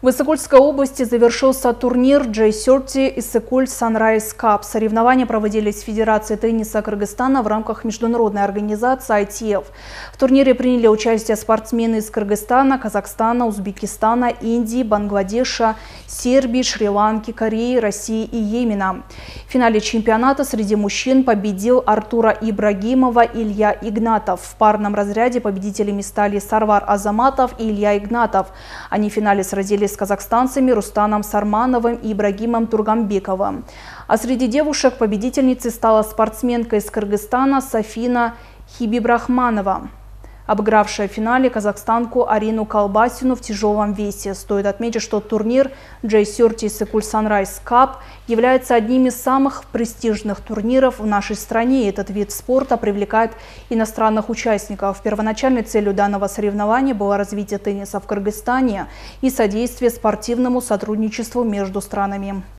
В Иссык-Кульской области завершился турнир J30 Issyk-Kul Sunrise Cup. Соревнования проводились в Федерации тенниса Кыргызстана в рамках международной организации ITF. В турнире приняли участие спортсмены из Кыргызстана, Казахстана, Узбекистана, Индии, Бангладеша, Сербии, Шри-Ланки, Кореи, России и Йемена. В финале чемпионата среди мужчин победил Артура Ибрагимова Илья Игнатов. В парном разряде победителями стали Сарвар Азаматов и Илья Игнатов. Они в финале сразились с казахстанцами Рустаном Сармановым и Ибрагимом Тургамбековым. А среди девушек победительницей стала спортсменка из Кыргызстана Сафина Хибибрахманова, обыгравшая в финале казахстанку Арину Колбасину в тяжелом весе. Стоит отметить, что турнир J30 Issyk-Kul Sunrise Cup является одним из самых престижных турниров в нашей стране. Этот вид спорта привлекает иностранных участников. Первоначальной целью данного соревнования было развитие тенниса в Кыргызстане и содействие спортивному сотрудничеству между странами.